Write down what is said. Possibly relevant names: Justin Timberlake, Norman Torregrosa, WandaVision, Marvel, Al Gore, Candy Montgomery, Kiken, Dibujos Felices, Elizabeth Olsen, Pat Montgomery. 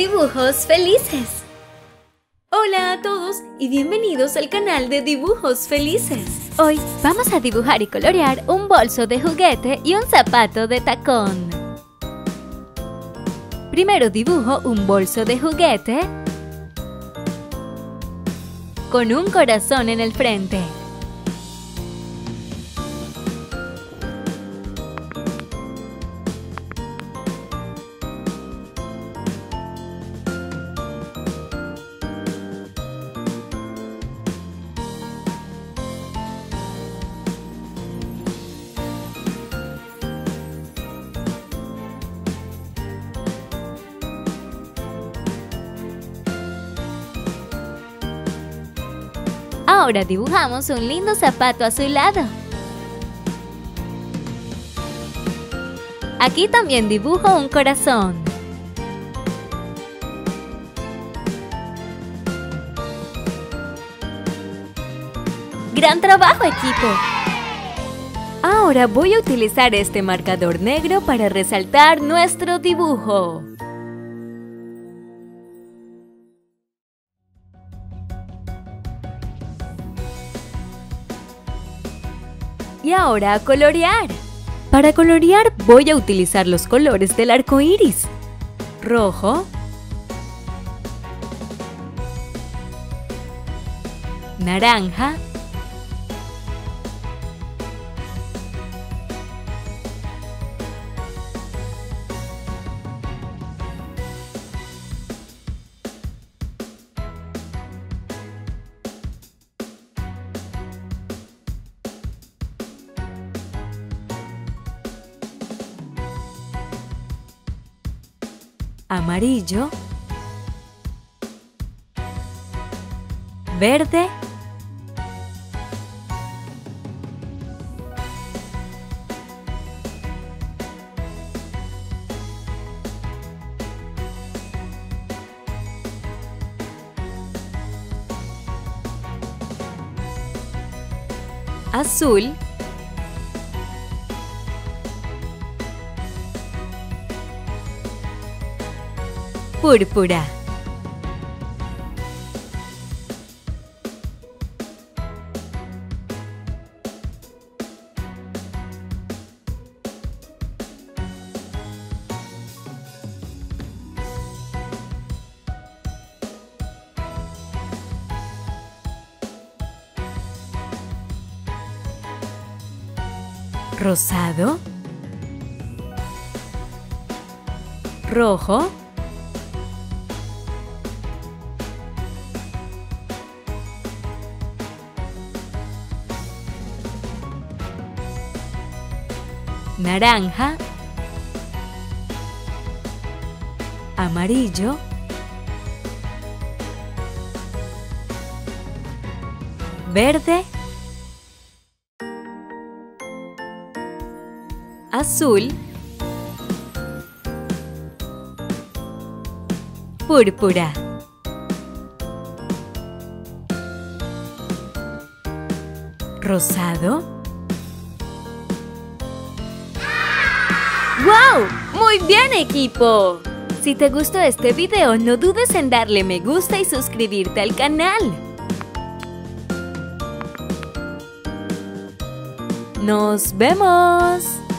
Dibujos Felices. Hola a todos y bienvenidos al canal de Dibujos Felices. Hoy vamos a dibujar y colorear un bolso de juguete y un zapato de tacón. Primero dibujo un bolso de juguete con un corazón en el frente. Ahora dibujamos un lindo zapato azulado. Aquí también dibujo un corazón. ¡Gran trabajo, equipo! Ahora voy a utilizar este marcador negro para resaltar nuestro dibujo. Y ahora a colorear. Para colorear voy a utilizar los colores del arco iris: rojo, naranja, amarillo, verde azul púrpura. Rosado, rojo, naranja, amarillo, verde, azul, púrpura. Rosado. ¡Wow! ¡Muy bien, equipo! Si te gustó este video, no dudes en darle me gusta y suscribirte al canal. ¡Nos vemos!